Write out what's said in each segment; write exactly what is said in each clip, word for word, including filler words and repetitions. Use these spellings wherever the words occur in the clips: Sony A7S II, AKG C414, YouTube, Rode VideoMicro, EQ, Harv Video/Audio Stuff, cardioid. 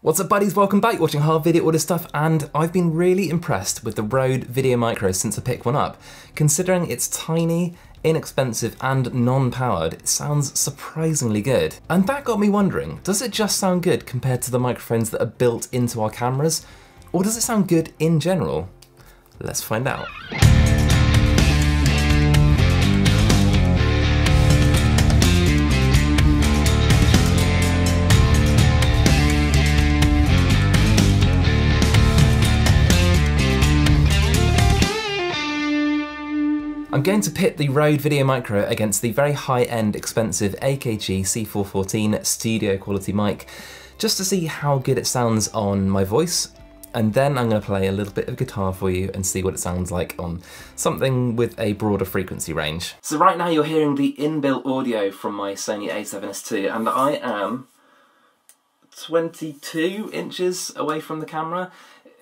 What's up, buddies? Welcome back. You're watching Harv Video/Audio Stuff, and I've been really impressed with the Rode VideoMicro since I picked one up. Considering it's tiny, inexpensive and non-powered, it sounds surprisingly good. And that got me wondering, does it just sound good compared to the microphones that are built into our cameras, or does it sound good in general? Let's find out. I'm going to pit the Rode VideoMicro against the very high-end, expensive A K G C four fourteen studio quality mic, just to see how good it sounds on my voice, and then I'm going to play a little bit of guitar for you and see what it sounds like on something with a broader frequency range. So right now you're hearing the inbuilt audio from my Sony A seven S two, and I am twenty-two inches away from the camera.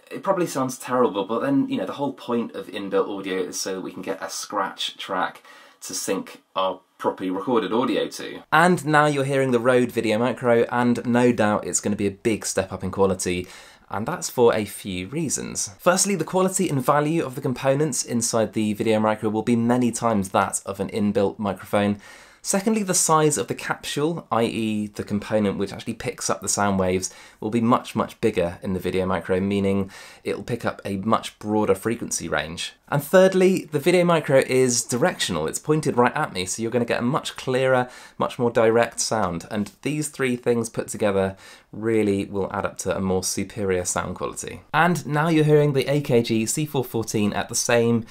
It probably sounds terrible, but then, you know, the whole point of inbuilt audio is so that we can get a scratch track to sync our properly recorded audio to. And now you're hearing the Rode VideoMicro, and no doubt it's going to be a big step up in quality, and that's for a few reasons. Firstly, the quality and value of the components inside the VideoMicro will be many times that of an inbuilt microphone. Secondly, the size of the capsule, that is the component which actually picks up the sound waves, will be much, much bigger in the VideoMicro, meaning it'll pick up a much broader frequency range. And thirdly, the VideoMicro is directional. It's pointed right at me, so you're going to get a much clearer, much more direct sound. And these three things put together really will add up to a more superior sound quality. And now you're hearing the A K G C four fourteen at the same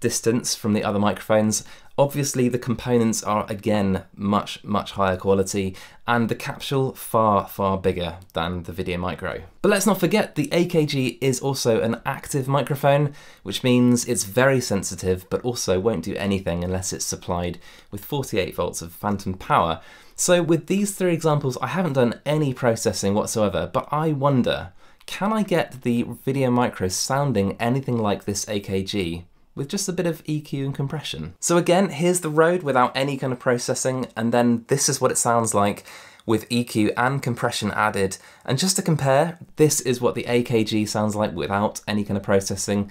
distance from the other microphones. Obviously the components are again much, much higher quality, and the capsule far, far bigger than the VideoMicro. But let's not forget the A K G is also an active microphone, which means it's very sensitive but also won't do anything unless it's supplied with forty-eight volts of phantom power. So with these three examples I haven't done any processing whatsoever, but I wonder, can I get the VideoMicro sounding anything like this A K G? With just a bit of E Q and compression. So again, here's the Rode without any kind of processing, and then this is what it sounds like with E Q and compression added. And just to compare, this is what the A K G sounds like without any kind of processing,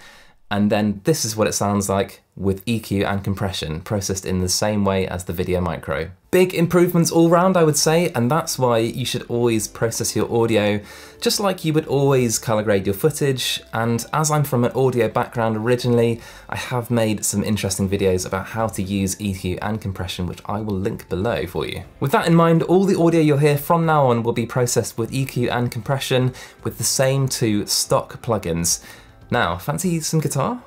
and then this is what it sounds like with E Q and compression, processed in the same way as the VideoMicro. Big improvements all round, I would say, and that's why you should always process your audio, just like you would always color grade your footage. And as I'm from an audio background originally, I have made some interesting videos about how to use E Q and compression, which I will link below for you. With that in mind, all the audio you'll hear from now on will be processed with E Q and compression with the same two stock plugins. Now, fancy some guitar?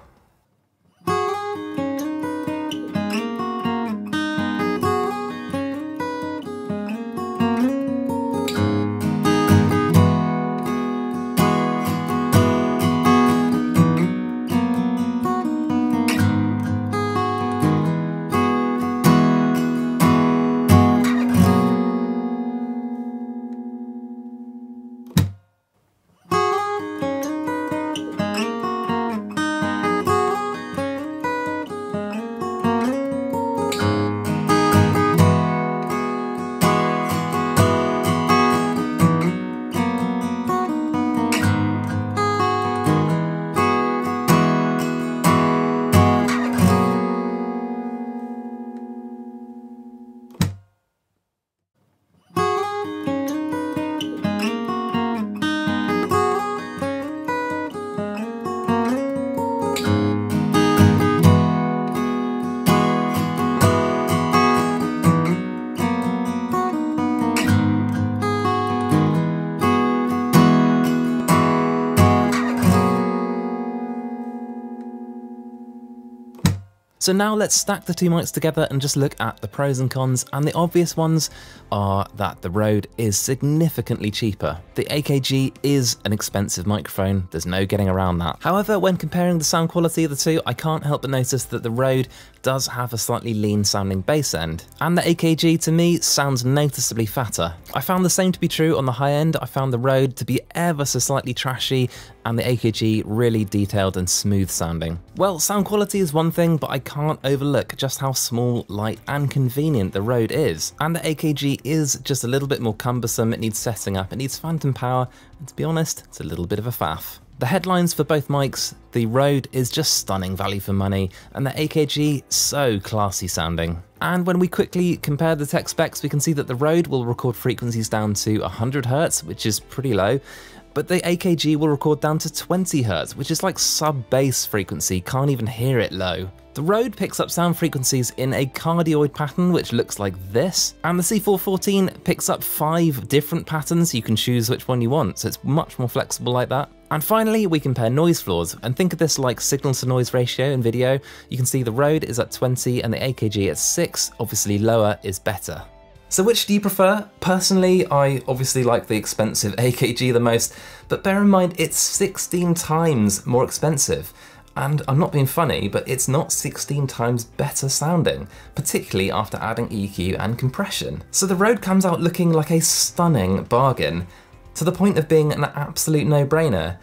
So now let's stack the two mics together and just look at the pros and cons, and the obvious ones are that the Rode is significantly cheaper. The A K G is an expensive microphone, there's no getting around that. However, when comparing the sound quality of the two, I can't help but notice that the Rode does have a slightly lean sounding bass end, and the A K G to me sounds noticeably fatter. I found the same to be true on the high end. I found the Rode to be ever so slightly trashy and the A K G really detailed and smooth sounding. Well, sound quality is one thing, but I can't can't overlook just how small, light and convenient the Rode is. And the A K G is just a little bit more cumbersome, it needs setting up, it needs phantom power, and to be honest, it's a little bit of a faff. The headlines for both mics, the Rode is just stunning value for money, and the A K G so classy sounding. And when we quickly compare the tech specs, we can see that the Rode will record frequencies down to one hundred hertz, which is pretty low, but the A K G will record down to twenty hertz, which is like sub-bass frequency, can't even hear it low. The Rode picks up sound frequencies in a cardioid pattern, which looks like this, and the C four fourteen picks up five different patterns, you can choose which one you want, so it's much more flexible like that. And finally, we compare noise floors, and think of this like signal to noise ratio in video. You can see the Rode is at twenty and the A K G at six, obviously lower is better. So which do you prefer? Personally, I obviously like the expensive A K G the most, but bear in mind it's sixteen times more expensive. And I'm not being funny, but it's not sixteen times better sounding, particularly after adding E Q and compression. So the Rode comes out looking like a stunning bargain, to the point of being an absolute no-brainer.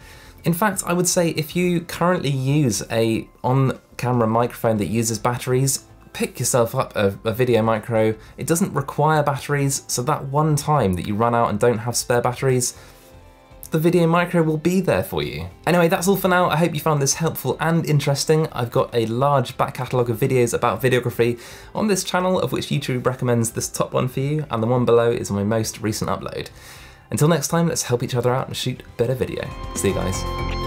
In fact, I would say if you currently use a on-camera microphone that uses batteries, pick yourself up a, a VideoMicro. It doesn't require batteries, so that one time that you run out and don't have spare batteries, the VideoMicro will be there for you. Anyway, that's all for now. I hope you found this helpful and interesting. I've got a large back catalogue of videos about videography on this channel, of which YouTube recommends this top one for you, and the one below is my most recent upload. Until next time, let's help each other out and shoot better video. See you guys.